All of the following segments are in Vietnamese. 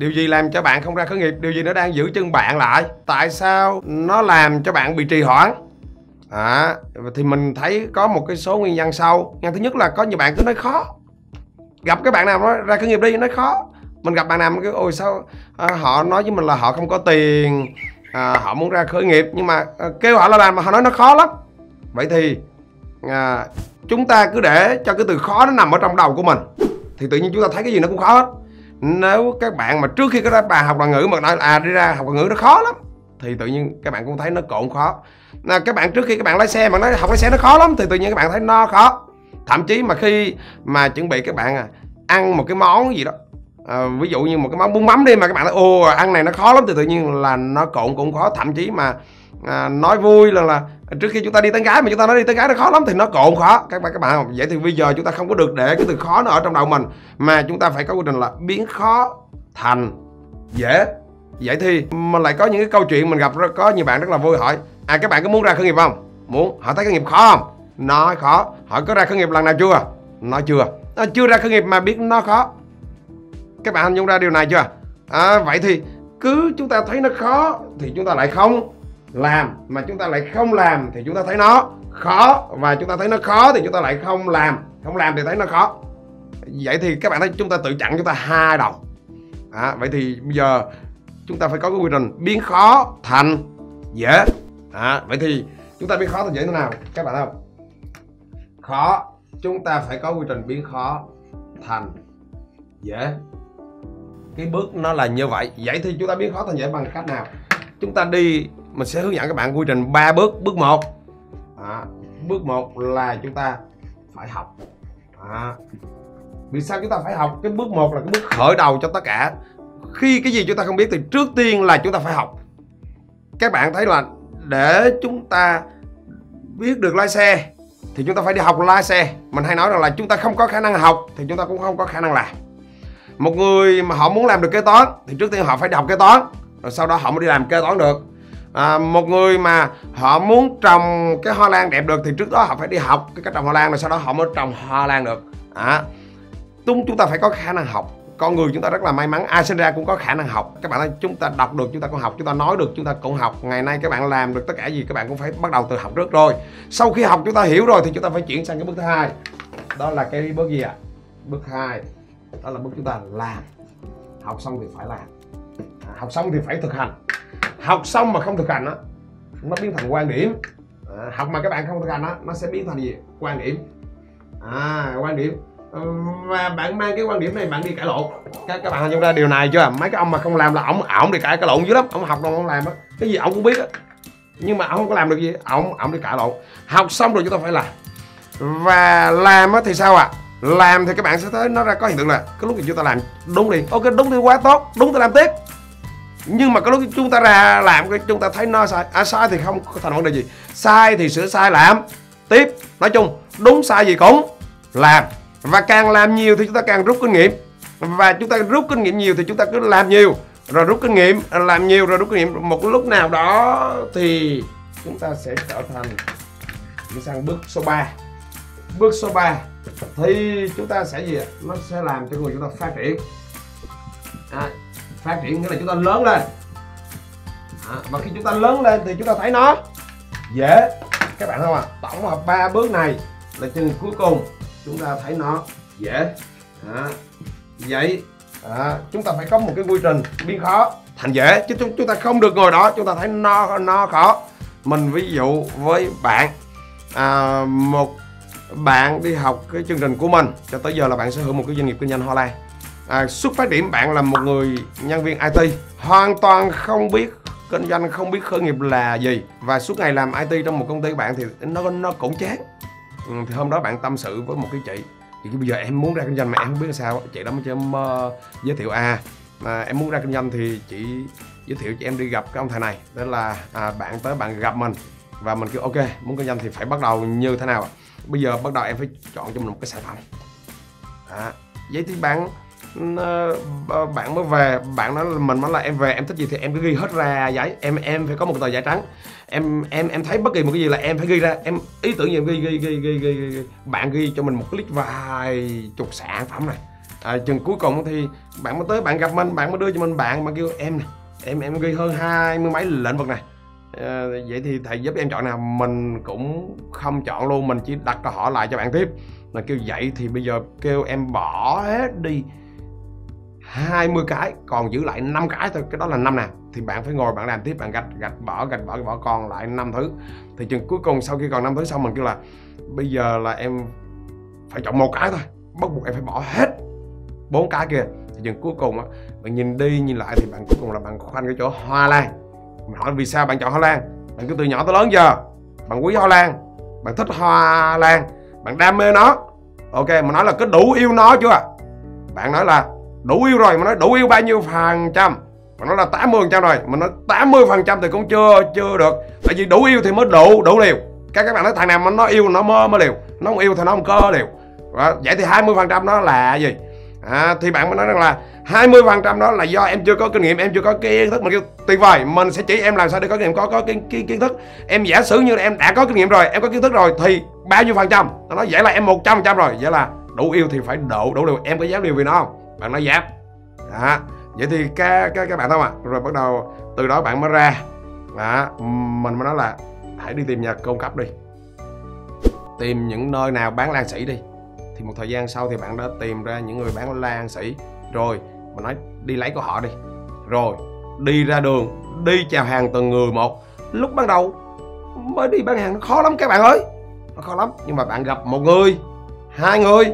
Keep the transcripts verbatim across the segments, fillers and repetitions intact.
Điều gì làm cho bạn không ra khởi nghiệp? Điều gì nó đang giữ chân bạn lại? Tại sao nó làm cho bạn bị trì hoãn? À, thì mình thấy có một cái số nguyên nhân sau. Nguyên thứ nhất là có nhiều bạn cứ nói khó. Gặp cái bạn nào nói ra khởi nghiệp đi, nói khó. Mình gặp bạn nào cứ ôi sao à, họ nói với mình là họ không có tiền, à, họ muốn ra khởi nghiệp, nhưng mà à, kêu họ là làm mà họ nói nó khó lắm. Vậy thì à, chúng ta cứ để cho cái từ khó nó nằm ở trong đầu của mình, thì tự nhiên chúng ta thấy cái gì nó cũng khó hết. Nếu các bạn mà trước khi các bạn học ngoại ngữ mà nói à đi ra học ngoại ngữ nó khó lắm, thì tự nhiên các bạn cũng thấy nó cộn khó. Là các bạn trước khi các bạn lái xe mà nói học lái xe nó khó lắm, thì tự nhiên các bạn thấy nó khó. Thậm chí mà khi mà chuẩn bị các bạn à, ăn một cái món gì đó, à, ví dụ như một cái món bún mắm đi, mà các bạn nói ô ăn này nó khó lắm, thì tự nhiên là nó cộn cũng khó. Thậm chí mà à, nói vui là là trước khi chúng ta đi tán gái mà chúng ta nói đi tán gái nó khó lắm, thì nó cộn khó. Các bạn các bạn vậy thì bây giờ chúng ta không có được để cái từ khó nó ở trong đầu mình, mà chúng ta phải có quy trình là biến khó thành dễ. Vậy thì mình lại có những cái câu chuyện mình gặp rất, có nhiều bạn rất là vui hỏi à các bạn có muốn ra khởi nghiệp không? Muốn. Họ thấy khởi nghiệp khó không? Nó khó. Họ có ra khởi nghiệp lần nào chưa? Nó chưa. Nó chưa ra khởi nghiệp mà biết nó khó. Các bạn hình dung ra điều này chưa? À, vậy thì cứ chúng ta thấy nó khó thì chúng ta lại không làm, mà chúng ta lại không làm thì chúng ta thấy nó khó, và chúng ta thấy nó khó thì chúng ta lại không làm, không làm thì thấy nó khó. Vậy thì các bạn thấy chúng ta tự chặn chúng ta hai đầu. À, vậy thì bây giờ chúng ta phải có cái quy trình biến khó thành dễ. À, vậy thì chúng ta biến khó thành dễ thế nào các bạn không? Khó, chúng ta phải có quy trình biến khó thành dễ. Cái bước nó là như vậy. Vậy thì chúng ta biến khó thành dễ bằng cách nào? Chúng ta đi, mình sẽ hướng dẫn các bạn quy trình ba bước. Bước một à, bước một là chúng ta phải học. À, vì sao chúng ta phải học? Cái bước một là cái bước khởi đầu cho tất cả. Khi cái gì chúng ta không biết thì trước tiên là chúng ta phải học. Các bạn thấy là để chúng ta biết được lái xe thì chúng ta phải đi học lái xe. Mình hay nói rằng là chúng ta không có khả năng học thì chúng ta cũng không có khả năng làm. Một người mà họ muốn làm được kế toán thì trước tiên họ phải đi học kế toán, rồi sau đó họ mới đi làm kế toán được. À, một người mà họ muốn trồng cái hoa lan đẹp được thì trước đó họ phải đi học cái cách trồng hoa lan, rồi sau đó họ mới trồng hoa lan được. À, chúng ta phải có khả năng học. Con người chúng ta rất là may mắn, ai sinh ra cũng có khả năng học. Các bạn ơi, chúng ta đọc được chúng ta cũng học, chúng ta nói được chúng ta cũng học. Ngày nay các bạn làm được tất cả gì các bạn cũng phải bắt đầu từ học trước rồi. Sau khi học chúng ta hiểu rồi thì chúng ta phải chuyển sang cái bước thứ hai. Đó là cái bước gì ạ? À? Bước hai. Đó là bước chúng ta làm. Học xong thì phải làm. À, học xong thì phải thực hành. Học xong mà không thực hành đó, nó biến thành quan điểm. À, học mà các bạn không thực hành đó, nó sẽ biến thành gì? Quan điểm. À, quan điểm. Và bạn mang cái quan điểm này bạn đi cãi lộn. Các, các bạn hình dung ra điều này chưa? Mấy cái ông mà không làm là ổng ổng đi cãi cãi lộn dữ lắm. Ổng học đâu không làm á, cái gì ổng cũng biết á, nhưng mà ổng không có làm được gì, ổng ổng đi cãi lộn. Học xong rồi chúng ta phải làm. Và làm á thì sao ạ? À? Làm thì các bạn sẽ thấy nó ra có hiện tượng là cái lúc thì chúng ta làm đúng đi, ok đúng thì quá tốt, đúng tôi làm tiếp. Nhưng mà cái lúc chúng ta ra làm cái chúng ta thấy nó sai, à sai thì không thành vấn đề gì, sai thì sửa sai làm tiếp. Nói chung đúng sai gì cũng làm. Và càng làm nhiều thì chúng ta càng rút kinh nghiệm. Và chúng ta rút kinh nghiệm nhiều thì chúng ta cứ làm nhiều, rồi rút kinh nghiệm, làm nhiều rồi rút kinh nghiệm. Một lúc nào đó thì chúng ta sẽ trở thành đi sang bước số ba. Bước số ba thì chúng ta sẽ gì? Nó sẽ làm cho người chúng ta phát triển. à, Phát triển nghĩa là chúng ta lớn lên. à, Và khi chúng ta lớn lên thì chúng ta thấy nó dễ. Các bạn không ạ? à? Tổng hợp ba bước này là chừng cuối cùng chúng ta thấy nó dễ. à, Vậy à, chúng ta phải có một cái quy trình biến khó thành dễ, chứ chúng, chúng ta không được ngồi đó chúng ta thấy nó nó khó. Mình ví dụ với bạn, à, một bạn đi học cái chương trình của mình cho tới giờ là bạn sở hữu một cái doanh nghiệp kinh doanh hoa lan. à, Xuất phát điểm bạn là một người nhân viên i tê, hoàn toàn không biết kinh doanh, không biết khởi nghiệp là gì, và suốt ngày làm i tê trong một công ty của bạn thì nó nó cũng chán. Thì hôm đó bạn tâm sự với một cái chị, thì bây giờ em muốn ra kinh doanh mà em không biết là sao. Chị đó mới cho em uh, giới thiệu à, à em muốn ra kinh doanh thì chị giới thiệu cho em đi gặp cái ông thầy này. Đó là à, bạn tới bạn gặp mình và mình kêu ok muốn kinh doanh thì phải bắt đầu như thế nào. Bây giờ bắt đầu em phải chọn cho mình một cái sản phẩm. à, Vậy thì bạn uh, bạn mới về, bạn nói mình nói là em về em thích gì thì em cứ ghi hết ra giấy. Em em phải có một tờ giấy trắng. Em em em thấy bất kỳ một cái gì là em phải ghi ra, em ý tưởng gì em ghi ghi ghi ghi ghi. Bạn ghi cho mình một clip vài chục sản phẩm này, à, chừng cuối cùng thì bạn mới tới, bạn gặp mình, bạn mới đưa cho mình, bạn mà kêu em nè, em em ghi hơn hai mươi mấy lĩnh vực này, à, vậy thì thầy giúp em chọn nào. Mình cũng không chọn luôn, mình chỉ đặt câu hỏi lại cho bạn tiếp, mà kêu vậy thì bây giờ kêu em bỏ hết đi hai mươi cái, còn giữ lại năm cái thôi, cái đó là năm nào thì bạn phải ngồi bạn làm tiếp, bạn gạch gạch bỏ gạch bỏ gạch bỏ còn lại năm thứ. Thì chừng cuối cùng sau khi còn năm thứ xong, mình kêu là bây giờ là em phải chọn một cái thôi, bắt buộc em phải bỏ hết bốn cái kia. Thì chừng cuối cùng á, bạn nhìn đi nhìn lại thì bạn cuối cùng là bạn khoanh cái chỗ Hoa Lan. Mình hỏi vì sao bạn chọn Hoa Lan, bạn cứ từ nhỏ tới lớn giờ bạn quý Hoa Lan, bạn thích Hoa Lan, bạn đam mê nó, ok. Mà nói là cứ đủ yêu nó chưa, bạn nói là đủ yêu rồi. Mà nói đủ yêu bao nhiêu phần trăm, mà nói là tám mươi phần trăm rồi. Mình nói tám mươi phần trăm thì cũng chưa chưa được, tại vì đủ yêu thì mới đủ đủ liều. Các các bạn nói thằng nào mà nó yêu nó mơ mới liều, nó không yêu thì nó không cơ liều. Vậy thì hai mươi phần trăm nó là gì? À, thì bạn mới nói rằng là hai mươi phần trăm đó là do em chưa có kinh nghiệm, em chưa có cái kiến thức. Mình kêu tuyệt vời, mình sẽ chỉ em làm sao để có kinh nghiệm, có có cái, cái kiến thức. Em giả sử như là em đã có kinh nghiệm rồi, em có kiến thức rồi thì bao nhiêu phần trăm? Nó nói vậy là em một trăm phần trăm rồi. Vậy là đủ yêu thì phải đủ đủ liều. Em có dám liều vì nó không? Bạn nói dám. Đó. Vậy thì các các các bạn không ạ? Rồi bắt đầu từ đó bạn mới ra. Đó. Mình mới nói là hãy đi tìm nhà cung cấp đi, tìm những nơi nào bán lan sĩ đi. Thì một thời gian sau thì bạn đã tìm ra những người bán lan sĩ rồi. Mình nói đi lấy của họ đi, rồi đi ra đường, đi chào hàng từng người một. Lúc ban đầu mới đi bán hàng nó khó lắm các bạn ơi, nó khó lắm. Nhưng mà bạn gặp một người, hai người,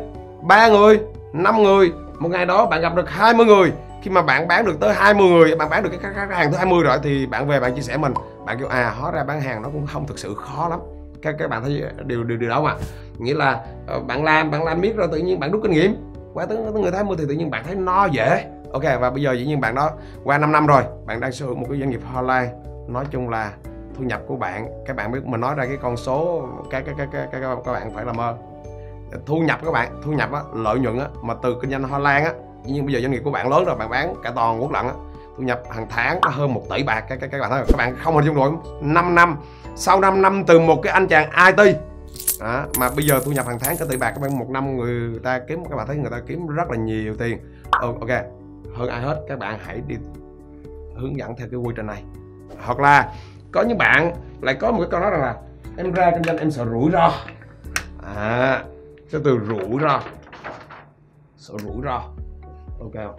ba người, năm người, một ngày đó bạn gặp được hai mươi người. Khi mà bạn bán được tới hai mươi người, bạn bán được cái, cái, cái hàng thứ hai mươi rồi thì bạn về bạn chia sẻ mình. Bạn kêu à, hóa ra bán hàng nó cũng không thực sự khó lắm. Các các bạn thấy điều điều điều đó mà. Nghĩa là bạn làm bạn làm biết rồi, tự nhiên bạn rút kinh nghiệm. Qua tới, tới người thái mươi thì tự nhiên bạn thấy no dễ. Ok, và bây giờ dĩ nhiên bạn đó qua năm năm rồi, bạn đang sở hữu một cái doanh nghiệp Hoa Lan. Nói chung là thu nhập của bạn, các bạn biết mình nói ra cái con số các các các các, các, các bạn phải làm ơn. Thu nhập các bạn, thu nhập á, lợi nhuận á, mà từ kinh doanh Hoa Lan á, dĩ nhiên bây giờ doanh nghiệp của bạn lớn rồi, bạn bán cả toàn quốc lận á. Thu nhập hàng tháng hơn một tỷ bạc, các, các, các bạn thấy không? Các bạn không hình dung nổi. Năm năm sau năm năm từ một cái anh chàng i tê đó, mà bây giờ thu nhập hàng tháng cái tỷ bạc các bạn, một năm người ta kiếm, các bạn thấy người ta kiếm rất là nhiều tiền. Ok, hơn ai hết các bạn hãy đi hướng dẫn theo cái quy trình này. Hoặc là có những bạn lại có một cái câu nói rằng là em ra kinh doanh em sợ rủi ro. À, cái từ rủi ro, sợ rủi ro, ok không?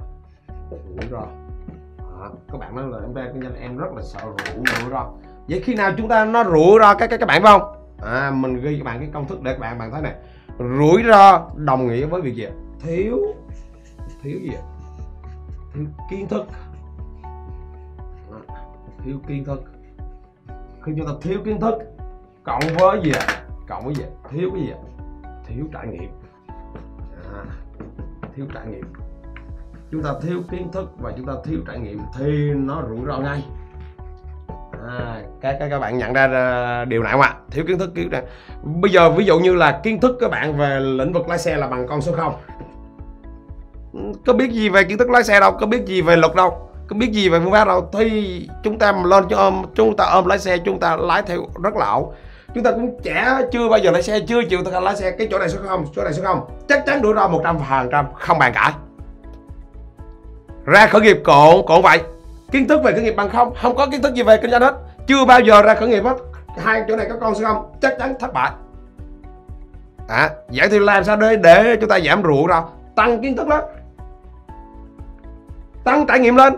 Rủi ro. À, các bạn nói là em ra kinh doanh em rất là sợ rủi rủi ro. Vậy khi nào chúng ta nó rủi ro các các các bạn phải không? À, mình ghi cho bạn cái công thức để các bạn bạn thấy này. Rủi ro đồng nghĩa với việc gì? Thiếu thiếu gì? Thiếu kiến thức. Thiếu kiến thức. Khi chúng ta thiếu kiến thức cộng với gì? Cộng với gì? Thiếu cái gì? Thiếu trải nghiệm. À, thiếu trải nghiệm. Chúng ta thiếu kiến thức và chúng ta thiếu trải nghiệm thì nó rủi ro ngay. À, các, các các bạn nhận ra điều này không ạ? Thiếu kiến thức, kiến thức. Bây giờ ví dụ như là kiến thức các bạn về lĩnh vực lái xe là bằng con số không. Có biết gì về kiến thức lái xe đâu, có biết gì về luật đâu, có biết gì về phương pháp đâu. Thì chúng ta lên cho ôm, chúng ta ôm lái xe, chúng ta lái theo rất là ẩu. Chúng ta cũng chả chưa bao giờ lái xe, chưa chịu thực lái xe. Cái chỗ này số không, chỗ này số không, chắc chắn rủi ro một trăm phần trăm, không bàn cãi. Ra khởi nghiệp cũng cũng vậy, kiến thức về khởi nghiệp bằng không, không có kiến thức gì về kinh doanh hết, chưa bao giờ ra khởi nghiệp hết. Hai chỗ này có con số không, chắc chắn thất bại. À, vậy thì làm sao để để chúng ta giảm rủi ro? Tăng kiến thức lên, tăng trải nghiệm lên.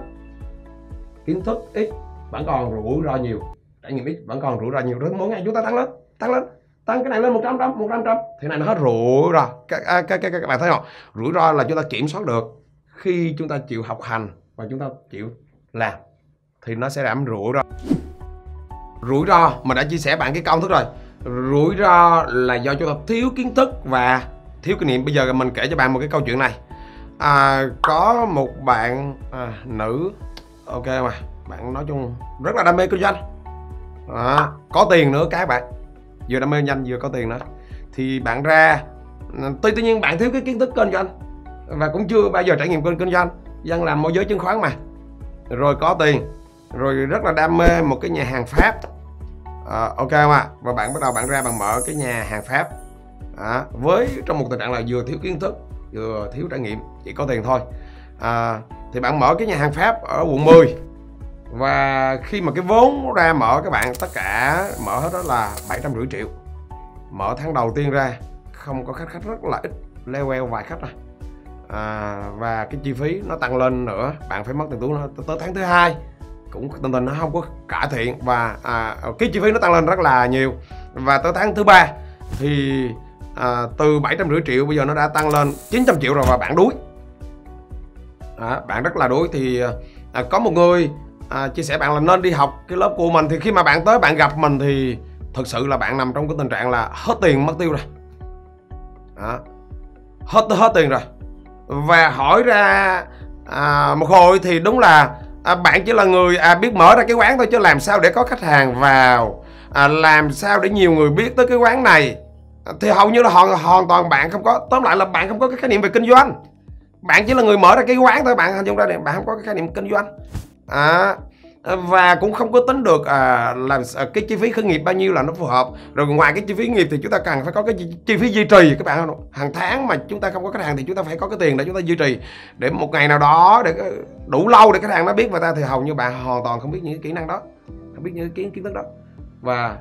Kiến thức ít vẫn còn rủi ro nhiều, trải nghiệm ít vẫn còn rủi ro nhiều. Rồi mỗi ngày chúng ta tăng lên, tăng lên, tăng cái này lên một trăm phần trăm, một trăm phần trăm thì này nó hết rủi ro. Các các các, các, các bạn thấy không? Rủi ro là chúng ta kiểm soát được. Khi chúng ta chịu học hành và chúng ta chịu làm thì nó sẽ giảm rủi ro. Rủi ro mình đã chia sẻ bạn cái công thức rồi. Rủi ro là do chúng ta thiếu kiến thức và thiếu kinh nghiệm. Bây giờ mình kể cho bạn một cái câu chuyện này. À, có một bạn à, nữ, ok mà bạn nói chung rất là đam mê kinh doanh, à, có tiền nữa các bạn, vừa đam mê nhanh vừa có tiền nữa. Thì bạn ra tuy tuy nhiên bạn thiếu cái kiến thức kinh doanh và cũng chưa bao giờ trải nghiệm kinh doanh. Dân làm môi giới chứng khoán mà, rồi có tiền, rồi rất là đam mê một cái nhà hàng Pháp, à, ok không ạ? Và bạn bắt đầu bạn ra bạn mở cái nhà hàng Pháp, à, với trong một tình trạng là vừa thiếu kiến thức vừa thiếu trải nghiệm, chỉ có tiền thôi. À, thì bạn mở cái nhà hàng Pháp ở quận mười, và khi mà cái vốn ra mở các bạn, tất cả mở hết đó là bảy trăm rưỡi triệu. Mở tháng đầu tiên ra không có khách, khách rất là ít, leo queo vài khách à. À, và cái chi phí nó tăng lên nữa, bạn phải mất tiền túi tới tháng thứ hai cũng tình tình nó không có cải thiện, và à, cái chi phí nó tăng lên rất là nhiều. Và tới tháng thứ ba thì à, từ bảy trăm rưỡi triệu bây giờ nó đã tăng lên chín trăm triệu rồi, và bạn đuối. À, bạn rất là đuối. Thì à, có một người à, chia sẻ bạn là nên đi học cái lớp của mình, thì khi mà bạn tới bạn gặp mình thì thực sự là bạn nằm trong cái tình trạng là hết tiền mất tiêu rồi. À, hết hết tiền rồi. Và hỏi ra à, một hồi thì đúng là à, bạn chỉ là người à, biết mở ra cái quán thôi, chứ làm sao để có khách hàng vào, à, làm sao để nhiều người biết tới cái quán này, à, thì hầu như là hoàn, hoàn toàn bạn không có. Tóm lại là bạn không có cái khái niệm về kinh doanh, bạn chỉ là người mở ra cái quán thôi, bạn hình dung ra này, bạn không có cái khái niệm kinh doanh. À, và cũng không có tính được à, làm à, cái chi phí khởi nghiệp bao nhiêu là nó phù hợp. Rồi ngoài cái chi phí nghiệp thì chúng ta cần phải có cái chi, chi phí duy trì. Các bạn hàng tháng mà chúng ta không có khách hàng thì chúng ta phải có cái tiền để chúng ta duy trì, để một ngày nào đó để đủ lâu để khách hàng nó biết về ta. Thì hầu như bạn hoàn toàn không biết những cái kỹ năng đó, không biết những cái kiến thức đó. Và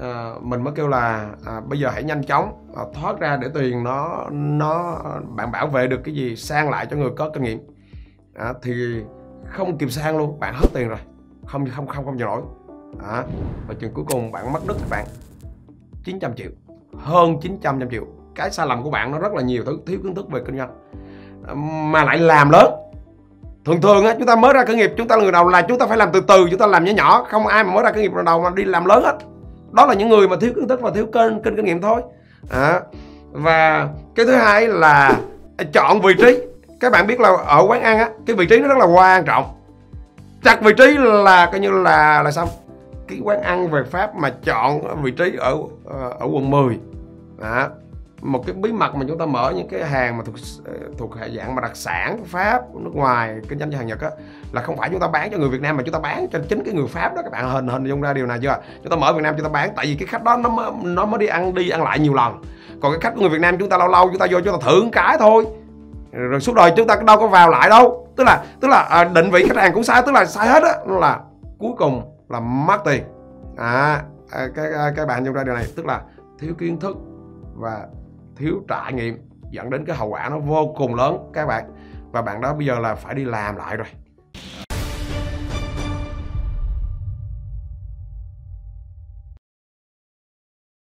à, mình mới kêu là à, bây giờ hãy nhanh chóng à, thoát ra để tiền nó nó bạn bảo vệ được cái gì sang lại cho người có kinh nghiệm. à, thì không kịp sang luôn, bạn hết tiền rồi, không không không không chịu nổi. À, và chừng cuối cùng bạn mất đứt các bạn chín trăm triệu, hơn chín trăm triệu. Cái sai lầm của bạn nó rất là nhiều thứ, thiếu kiến thức về kinh doanh mà lại làm lớn. Thường thường á, chúng ta mới ra khởi nghiệp, chúng ta là người đầu là chúng ta phải làm từ từ, chúng ta làm nhỏ nhỏ. Không ai mà mới ra khởi nghiệp đầu mà đi làm lớn hết. Đó là những người mà thiếu kiến thức và thiếu kênh kênh kinh nghiệm thôi. À, và cái thứ hai là chọn vị trí. Các bạn biết là ở quán ăn á, cái vị trí nó rất là quan trọng. Chặt vị trí là coi như là là xong. Cái quán ăn về Pháp mà chọn vị trí ở ở quận mười. Đó. Một cái bí mật mà chúng ta mở những cái hàng mà thuộc thuộc dạng mà đặc sản Pháp nước ngoài, kinh doanh cho hàng Nhật á, là không phải chúng ta bán cho người Việt Nam mà chúng ta bán cho chính cái người Pháp đó. Các bạn hình hình dung ra điều này chưa? Chúng ta mở Việt Nam chúng ta bán, tại vì cái khách đó nó mới, nó mới đi ăn đi ăn lại nhiều lần. Còn cái khách của người Việt Nam chúng ta lâu lâu chúng ta vô chúng ta thưởng cái thôi, rồi suốt đời chúng ta đâu có vào lại đâu. Tức là tức là à, định vị khách hàng cũng sai, tức là sai hết á, là cuối cùng là mất tiền. À, à cái cái, cái bạn nhận ra điều này, tức là thiếu kiến thức và thiếu trải nghiệm dẫn đến cái hậu quả nó vô cùng lớn các bạn. Và bạn đó bây giờ là phải đi làm lại rồi.